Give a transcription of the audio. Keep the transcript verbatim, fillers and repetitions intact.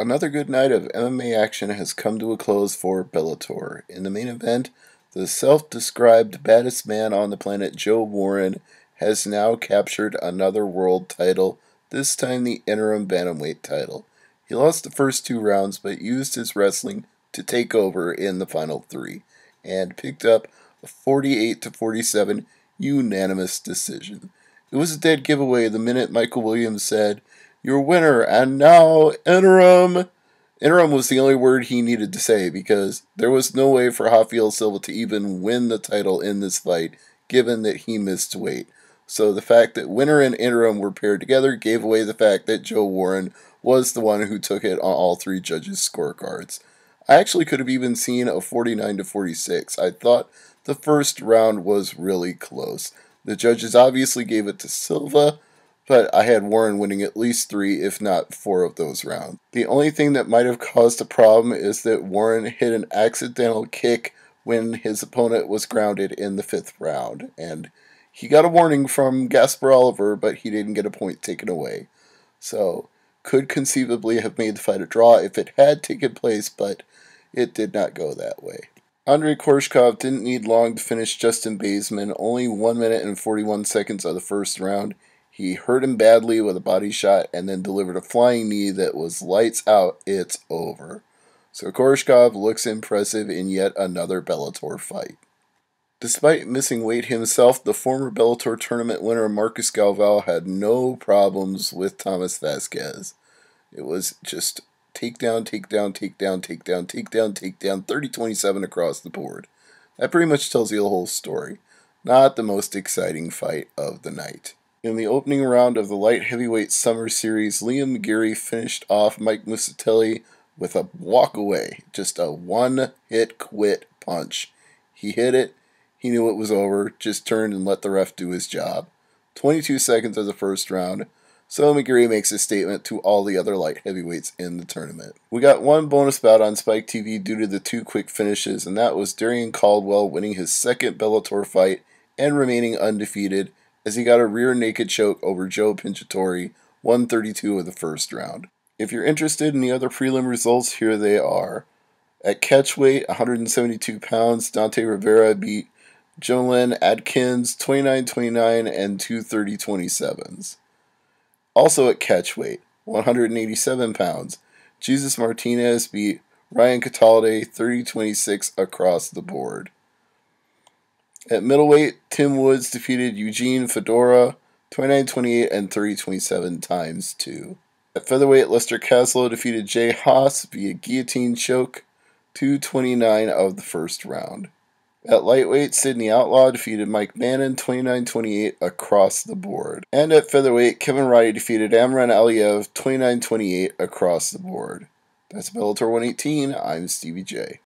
Another good night of M M A action has come to a close for Bellator. In the main event, the self-described baddest man on the planet, Joe Warren, has now captured another world title, this time the interim bantamweight title. He lost the first two rounds, but used his wrestling to take over in the final three, and picked up a forty-eight to forty-seven unanimous decision. It was a dead giveaway the minute Michael Williams said, "Your winner, and now interim." Interim was the only word he needed to say, because there was no way for Rafael Silva to even win the title in this fight, given that he missed weight. So the fact that winner and interim were paired together gave away the fact that Joe Warren was the one who took it on all three judges' scorecards. I actually could have even seen a forty-nine to forty-six. I thought the first round was really close. The judges obviously gave it to Silva, but I had Warren winning at least three, if not four of those rounds. The only thing that might have caused a problem is that Warren hit an accidental kick when his opponent was grounded in the fifth round, and he got a warning from Gaspar Oliver, but he didn't get a point taken away. So, could conceivably have made the fight a draw if it had taken place, but it did not go that way. Andrey Koreshkov didn't need long to finish Justin Baesman. Only one minute and forty-one seconds of the first round. He hurt him badly with a body shot and then delivered a flying knee that was lights out, it's over. So Koreshkov looks impressive in yet another Bellator fight. Despite missing weight himself, the former Bellator tournament winner Marcos Galvao had no problems with Thomas Vasquez. It was just takedown, takedown, takedown, takedown, takedown, takedown, thirty twenty-seven across the board. That pretty much tells you the whole story. Not the most exciting fight of the night. In the opening round of the light heavyweight summer series, Liam McGeary finished off Mike Mucitelli with a walkaway, just a one-hit quit punch. He hit it, he knew it was over, just turned and let the ref do his job. twenty-two seconds of the first round. So McGeary makes a statement to all the other light heavyweights in the tournament. We got one bonus bout on Spike T V due to the two quick finishes, and that was Darrion Caldwell winning his second Bellator fight and remaining undefeated as he got a rear naked choke over Joe Pingitore, one thirty-two of the first round. If you're interested in the other prelim results, here they are. At catchweight, one seventy-two pounds, Dante Rivera beat Gemiyale Adkins twenty-nine twenty-nine and two thirty twenty-sevens. Also at catchweight, one eighty-seven pounds, Jesus Martinez beat Ryan Cataldi thirty twenty-six across the board. At middleweight, Tim Woods defeated Eugene Fadiora twenty-nine twenty-eight and thirty twenty-seven times two. At featherweight, Lester Caslow defeated Jay Haas via guillotine choke two twenty-nine of the first round. At lightweight, Sidney Outlaw defeated Mike Bannon twenty-nine twenty-eight across the board. And at featherweight, Kevin Roddy defeated Amran Aliyev twenty-nine twenty-eight across the board. That's Bellator one eighteen. I'm Stevie J.